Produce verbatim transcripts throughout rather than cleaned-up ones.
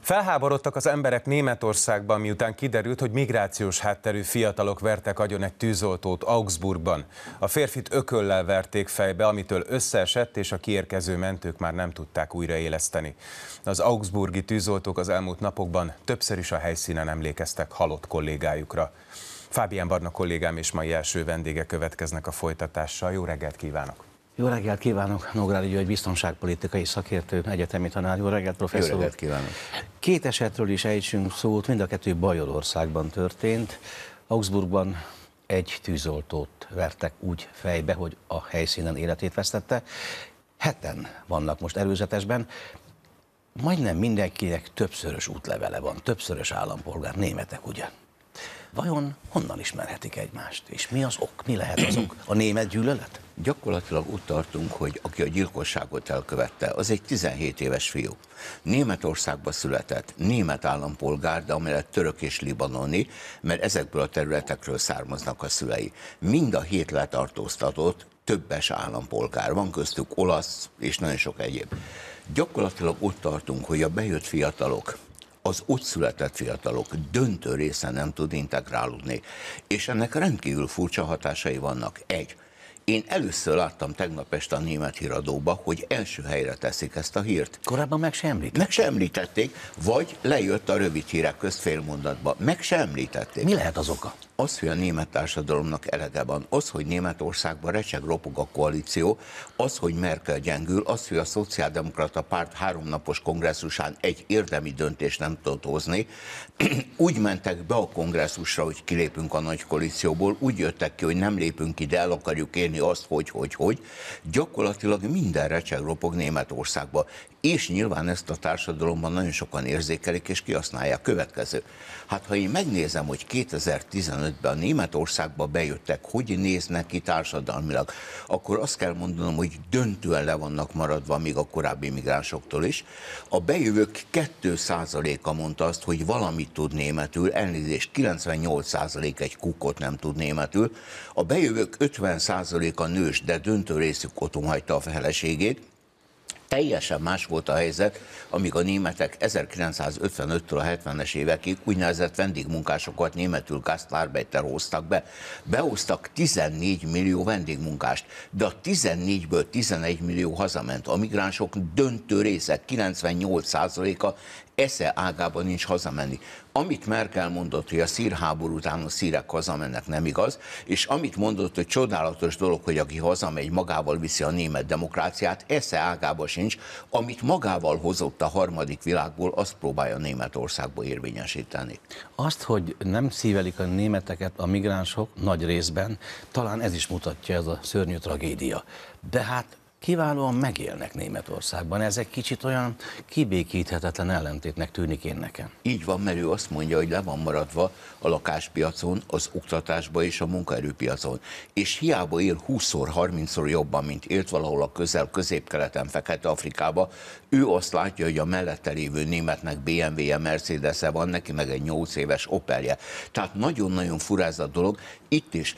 Felháborodtak az emberek Németországban, miután kiderült, hogy migrációs hátterű fiatalok vertek agyon egy tűzoltót Augsburgban. A férfit ököllel verték fejbe, amitől összeesett, és a kiérkező mentők már nem tudták újraéleszteni. Az augsburgi tűzoltók az elmúlt napokban többször is a helyszínen emlékeztek halott kollégájukra. Fábián Barna kollégám és mai első vendége következnek a folytatással. Jó reggelt kívánok! Jó reggelt kívánok! Nógrádi György biztonságpolitikai szakértő, egyetemi tanár. Jó reggelt, professzor! Jó reggelt kívánok! Két esetről is ejtsünk szót, mind a kettő Bajorországban történt. Augsburgban egy tűzoltót vertek úgy fejbe, hogy a helyszínen életét vesztette. Heten vannak most előzetesben. Majdnem mindenkinek többszörös útlevele van, többszörös állampolgár, németek ugye? Vajon honnan ismerhetik egymást? És mi az ok? Mi lehet az ok? A német gyűlölet? Gyakorlatilag ott tartunk, hogy aki a gyilkosságot elkövette, az egy tizenhét éves fiú. Németországba született, német állampolgár, de amellett török és libanoni, mert ezekből a területekről származnak a szülei. Mind a hét letartóztatott többes állampolgár. Van köztük olasz és nagyon sok egyéb. Gyakorlatilag ott tartunk, hogy a bejött fiatalok, az ott született fiatalok döntő része nem tud integrálódni. És ennek rendkívül furcsa hatásai vannak. Egy, én először láttam tegnap este a német híradóba, hogy első helyre teszik ezt a hírt. Korábban meg sem említették. Meg sem említették, vagy lejött a rövid hírek közt félmondatba. Meg sem említették. Mi lehet az oka? Az, hogy a német társadalomnak elege van, az, hogy Németországban recseg, ropog a koalíció, az, hogy Merkel gyengül, az, hogy a Szociáldemokrata Párt háromnapos kongresszusán egy érdemi döntést nem tudott hozni. Úgy mentek be a kongresszusra, hogy kilépünk a nagy koalícióból, úgy jöttek ki, hogy nem lépünk ide, el akarjuk érni azt, hogy, hogy, hogy. Gyakorlatilag minden recseg, ropog Németországban. És nyilván ezt a társadalomban nagyon sokan érzékelik és kihasználják. Következő. Hát ha én megnézem, hogy kétezer-tizenötben a Németországba bejöttek, hogy néznek ki társadalmilag, akkor azt kell mondanom, hogy döntően le vannak maradva még a korábbi migránsoktól is. A bejövők két százaléka mondta azt, hogy valamit tud németül, elnézést, kilencvennyolc százalék egy kukkot nem tud németül. A bejövők ötven százaléka nős, de döntő részük otthon hagyta a feleségét. Teljesen más volt a helyzet, amíg a németek ezerkilencszázötvenöttől a hetvenes évekig úgynevezett vendégmunkásokat, németül Gastarbeiter hoztak be. Behoztak tizennégy millió vendégmunkást, de a tizennégyből tizenegy millió hazament. A migránsok döntő része, kilencvennyolc százaléka esze ágában nincs hazamenni. Amit Merkel mondott, hogy a szír háború után a szírek hazamennek, nem igaz, és amit mondott, hogy csodálatos dolog, hogy aki hazamegy, magával viszi a német demokráciát, esze ágában sincs, amit magával hozott a harmadik világból, azt próbálja Németországba érvényesíteni. Azt, hogy nem szívelik a németeket a migránsok nagy részben, talán ez is mutatja, ez a szörnyű tragédia. De hát kiválóan megélnek Németországban, ez egy kicsit olyan kibékíthetetlen ellentétnek tűnik én nekem. Így van, mert ő azt mondja, hogy le van maradva a lakáspiacon, az oktatásban és a munkaerőpiacon. És hiába él húszszor, harmincszor jobban, mint élt valahol a közel, közép-keleten, Fekete-Afrikába, ő azt látja, hogy a mellette lévő németnek bé em vé-je, Mercedes-e van, neki meg egy nyolc éves Opelje. Tehát nagyon-nagyon fura ez a dolog, itt is.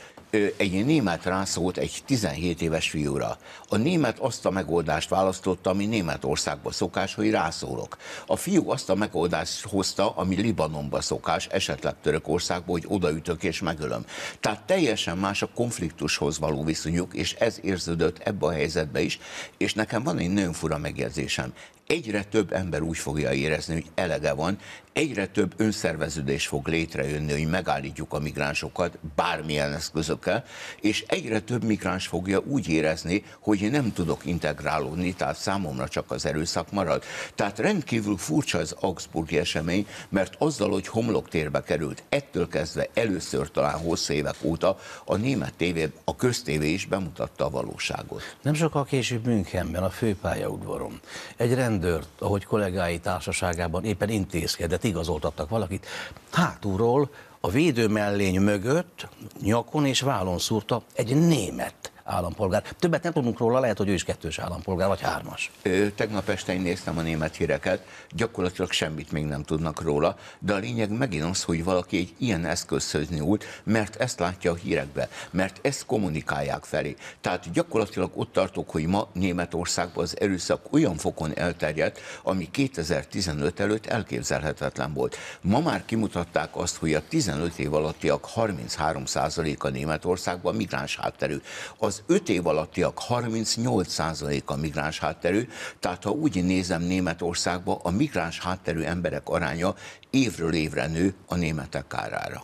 Egy német rászólt egy tizenhét éves fiúra. A német azt a megoldást választotta, ami Németországban szokás, hogy rászólok. A fiú azt a megoldást hozta, ami Libanonban szokás, esetleg Törökországban, hogy odaütök és megölöm. Tehát teljesen más a konfliktushoz való viszonyuk, és ez érződött ebbe a helyzetbe is, és nekem van egy nagyon fura megérzésem. Egyre több ember úgy fogja érezni, hogy elege van, egyre több önszerveződés fog létrejönni, hogy megállítjuk a migránsokat bármilyen eszközökkel, és egyre több migráns fogja úgy érezni, hogy én nem tudok integrálódni, tehát számomra csak az erőszak marad. Tehát rendkívül furcsa az augsburgi esemény, mert azzal, hogy homloktérbe került, ettől kezdve először talán hosszú évek óta a német tévé, a köztévé is bemutatta a valóságot. Nem sokkal később Münchenben, a főpályaudvaron egy rendőrt, ahogy kollégái társaságában éppen intézkedett, igazoltattak valakit, hátulról a védőmellény mögött, nyakon és vállon szúrta egy német állampolgár. Többet nem tudunk róla, lehet, hogy ő is kettős állampolgár, vagy hármas. Tegnap este én néztem a német híreket, gyakorlatilag semmit még nem tudnak róla, de a lényeg megint az, hogy valaki egy ilyen eszközhöz nyúlt, mert ezt látja a hírekben, mert ezt kommunikálják felé. Tehát gyakorlatilag ott tartok, hogy ma Németországban az erőszak olyan fokon elterjedt, ami kétezer-tizenöt előtt elképzelhetetlen volt. Ma már kimutatták azt, hogy a tizenöt év alattiak harminchárom százaléka Németországban migráns hátterű. Az öt év alattiak harmincnyolc százaléka migráns hátterű, tehát ha úgy nézem Németországban, a migráns hátterű emberek aránya évről évre nő a németek kárára.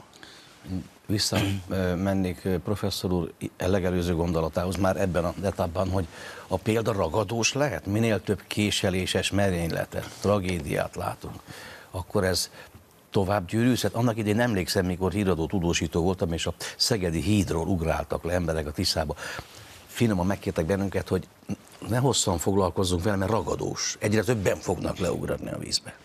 Visszamennék professzor úr legelőző gondolatához már ebben a etapban, hogy a példa ragadós lehet, minél több késeléses merényletet, tragédiát látunk, akkor ez tovább gyűrűzhet. Annak idején emlékszem, mikor híradó tudósító voltam, és a Szegedi Hídról ugráltak le emberek a Tiszába. Finoman megkértek bennünket, hogy ne hosszan foglalkozzunk vele, mert ragadós. Egyre többen fognak leugradni a vízbe.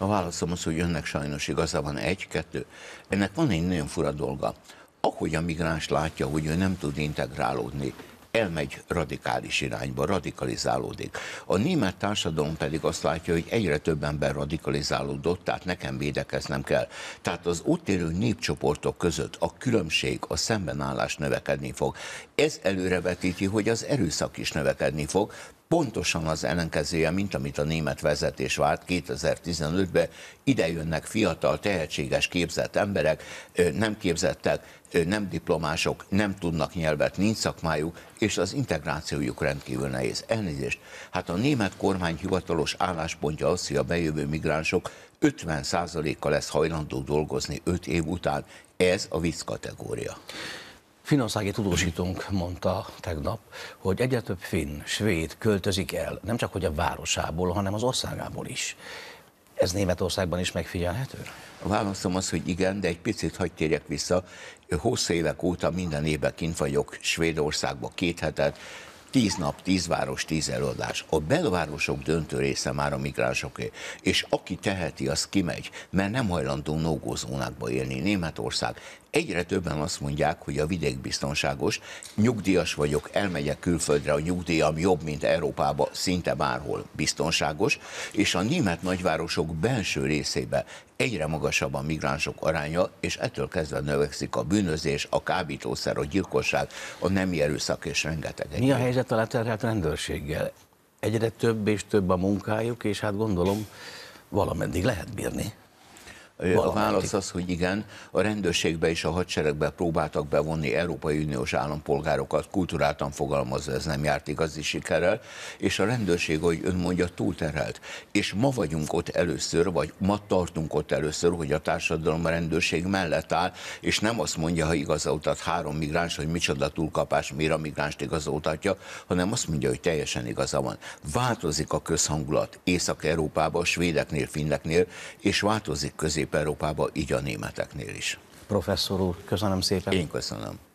A válaszom az, hogy önnek sajnos igaza van, egy, kettő. Ennek van egy nagyon fura dolga. Ahogy a migráns látja, hogy ő nem tud integrálódni, elmegy radikális irányba, radikalizálódik. A német társadalom pedig azt látja, hogy egyre több ember radikalizálódott, tehát nekem védekeznem kell. Tehát az ott élő népcsoportok között a különbség, a szembenállás növekedni fog. Ez előrevetíti, hogy az erőszak is növekedni fog, pontosan az ellenkezője, mint amit a német vezetés várt kétezer-tizenötben, ide jönnek fiatal, tehetséges, képzett emberek, nem képzettek, nem diplomások, nem tudnak nyelvet, nincs szakmájuk, és az integrációjuk rendkívül nehéz. Elnézést, hát a német kormány hivatalos álláspontja az, hogy a bejövő migránsok ötven százaléka lesz hajlandó dolgozni öt év után. Ez a vicc kategória. Finnországi tudósítónk mondta tegnap, hogy egyre több finn, svéd költözik el, nem csak hogy a városából, hanem az országából is. Ez Németországban is megfigyelhető? A válaszom az, hogy igen, de egy picit hadd térjek vissza. Hosszú évek óta minden évben kint vagyok Svédországban két hetet, tíz nap, tíz város, tíz előadás. A belvárosok döntő része már a migránsoké, és aki teheti, az kimegy, mert nem hajlandó no-go zónákba élni. Németország. Egyre többen azt mondják, hogy a vidék biztonságos, nyugdíjas vagyok, elmegyek külföldre, a nyugdíjam jobb, mint Európában, szinte bárhol biztonságos, és a német nagyvárosok belső részében egyre magasabb a migránsok aránya, és ettől kezdve növekszik a bűnözés, a kábítószer, a gyilkosság, a nemi erőszak és rengeteg egyéb. Mi a helyzet a leterhelt rendőrséggel? Egyre több és több a munkájuk, és hát gondolom valameddig lehet bírni. A válasz az, hogy igen, a rendőrségbe és a hadseregbe próbáltak bevonni Európai Uniós állampolgárokat, kulturáltan fogalmazva ez nem járt igazi sikerrel, és a rendőrség, ahogy ön mondja, túlterhelt. És ma vagyunk ott először, vagy ma tartunk ott először, hogy a társadalom a rendőrség mellett áll, és nem azt mondja, ha igazoltat három migráns, hogy micsoda túlkapás, mire a migránst igazoltatja, hanem azt mondja, hogy teljesen igaza van. Változik a közhangulat Észak-Európában, svédeknél, finneknél, és változik közép Európában, így a németeknél is. Professzor úr, köszönöm szépen. Én köszönöm.